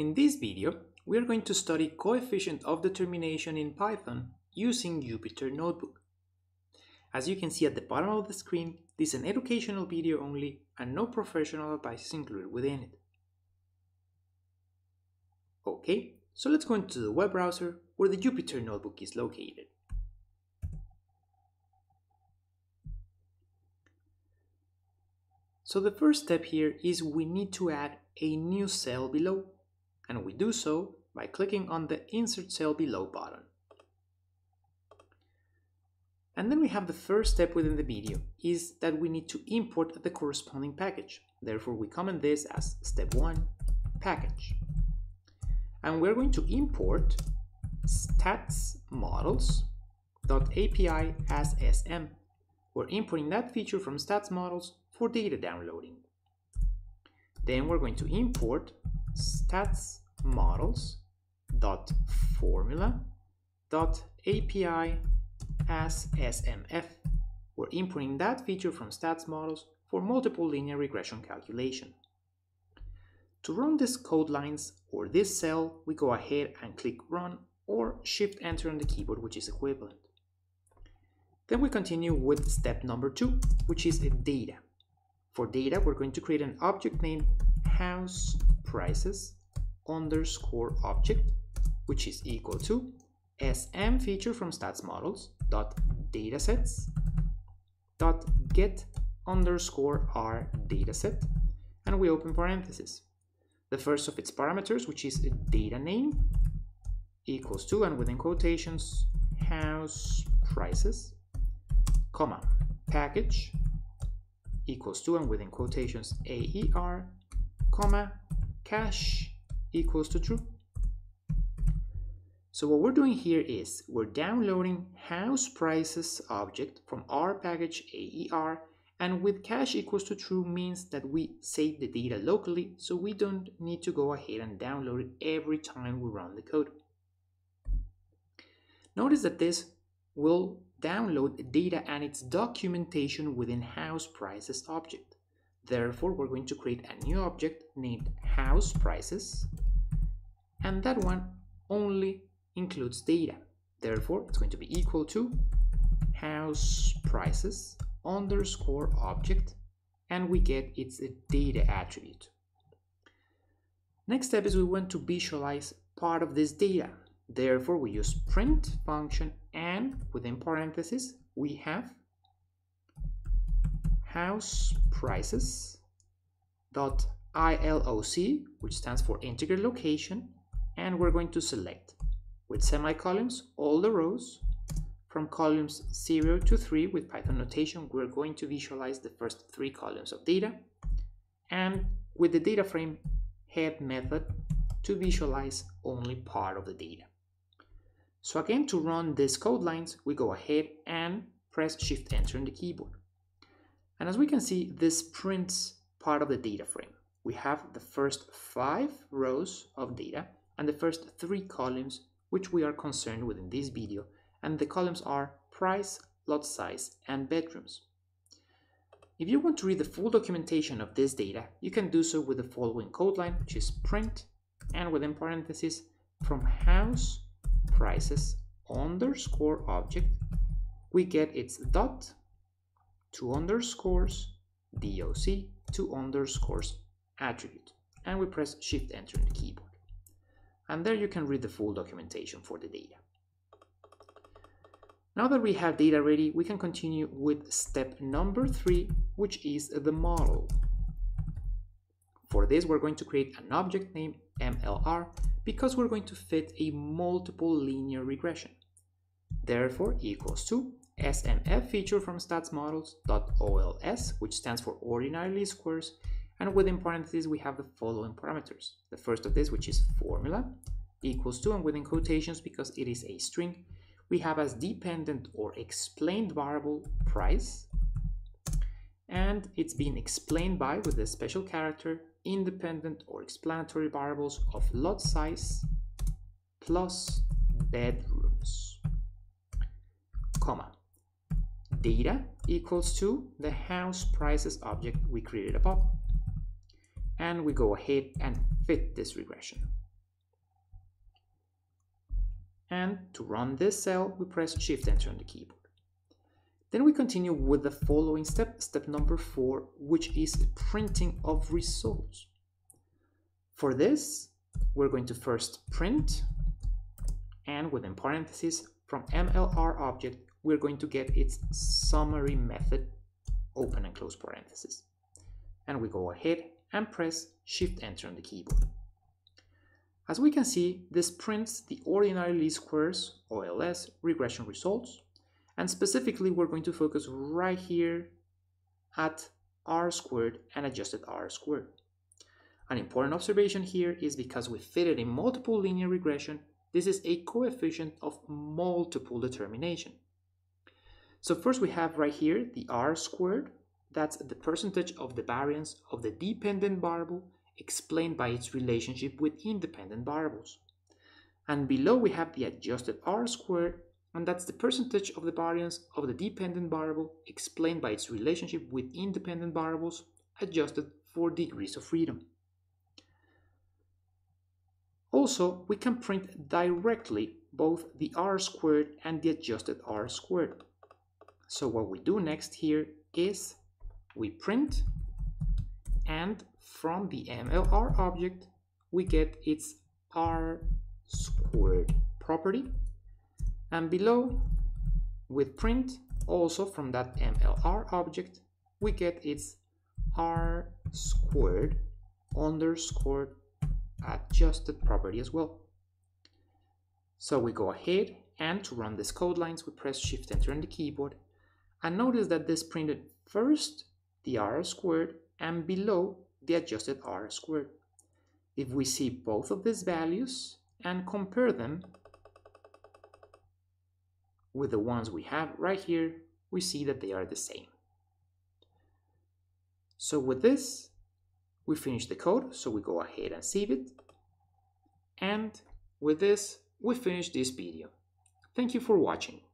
In this video, we are going to study coefficient of determination in Python using Jupyter Notebook. As you can see at the bottom of the screen, this is an educational video only and no professional advice is included within it. Okay, so let's go into the web browser where the Jupyter Notebook is located. So the first step here is we need to add a new cell below, and we do so by clicking on the Insert Cell Below button. And then we have the first step within the video, is that we need to import the corresponding package. Therefore, we comment this as Step 1, Package. And we're going to import statsmodels.api as SM. We're importing that feature from statsmodels for data downloading. Then we're going to import statsmodels.formula.api as SMF. We're importing that feature from statsmodels for multiple linear regression calculation. To run these code lines or this cell, we go ahead and click Run or Shift-Enter on the keyboard, which is equivalent. Then we continue with step number 2, which is data. For data, we're going to create an object named housePrices_object, which is equal to SM feature from statsmodels.datasets.get_r_dataset, and we open parentheses. The first of its parameters, which is a data name, equals to, and within quotations, house prices, comma, package, equals to, and within quotations, AER, comma, cash, equals to true. So what we're doing here is we're downloading house prices object from our package AER, and with cache equals to true means that we save the data locally, so we don't need to go ahead and download it every time we run the code. Notice that this will download the data and its documentation within house prices object. Therefore, we're going to create a new object named house prices, and that one only includes data. Therefore, it's going to be equal to house prices underscore object, and we get its data attribute. Next step is we want to visualize part of this data. Therefore, we use print function, and within parentheses we have house prices dot ILOC, which stands for integer location, and we're going to select with semicolons all the rows. From columns 0 to 3 with Python notation, we're going to visualize the first 3 columns of data, and with the data frame head method to visualize only part of the data. So again, to run these code lines, we go ahead and press Shift-Enter on the keyboard. And as we can see, this prints part of the data frame. We have the first 5 rows of data and the first 3 columns, which we are concerned with in this video, and the columns are price, lot size, and bedrooms. If you want to read the full documentation of this data, you can do so with the following code line, which is print, and within parentheses, from house prices underscore object, we get its dot, 2 underscores, DOC, 2 underscores attribute, and we press Shift-Enter on the keyboard. And there you can read the full documentation for the data. Now that we have data ready, we can continue with step number 3, which is the model. For this, we're going to create an object named MLR because we're going to fit a multiple linear regression. Therefore, equals to SMF feature from statsmodels.OLS, which stands for ordinary least squares, and within parentheses we have the following parameters. The first of this, which is formula, equals to, and within quotations because it is a string, we have as dependent or explained variable price, and it's been explained by with a special character independent or explanatory variables of lot size plus bedrooms, comma, data equals to the house prices object we created above, and we go ahead and fit this regression. And to run this cell, we press Shift Enter on the keyboard. Then we continue with the following step, step number 4, which is printing of results. For this, we're going to first print, and within parentheses, from MLR object, we're going to get its summary method, open and close parentheses. And we go ahead and press Shift Enter on the keyboard. As we can see, this prints the ordinary least squares, OLS, regression results. And specifically, we're going to focus right here at R squared and adjusted R squared. An important observation here is because we fitted a multiple linear regression, this is a coefficient of multiple determination. So first we have right here the R squared, that's the percentage of the variance of the dependent variable explained by its relationship with independent variables. And below we have the adjusted R squared, and that's the percentage of the variance of the dependent variable explained by its relationship with independent variables, adjusted for degrees of freedom. Also, we can print directly both the R squared and the adjusted R squared. So what we do next here is we print, and from the MLR object, we get its R squared property. And below, with print, also from that MLR object, we get its R squared underscore adjusted property as well. So we go ahead, and to run these code lines, we press Shift Enter on the keyboard. And notice that this printed first the R squared and below the adjusted R squared. If we see both of these values and compare them with the ones we have right here, we see that they are the same. So with this, we finish the code, so we go ahead and save it. And with this, we finish this video. Thank you for watching.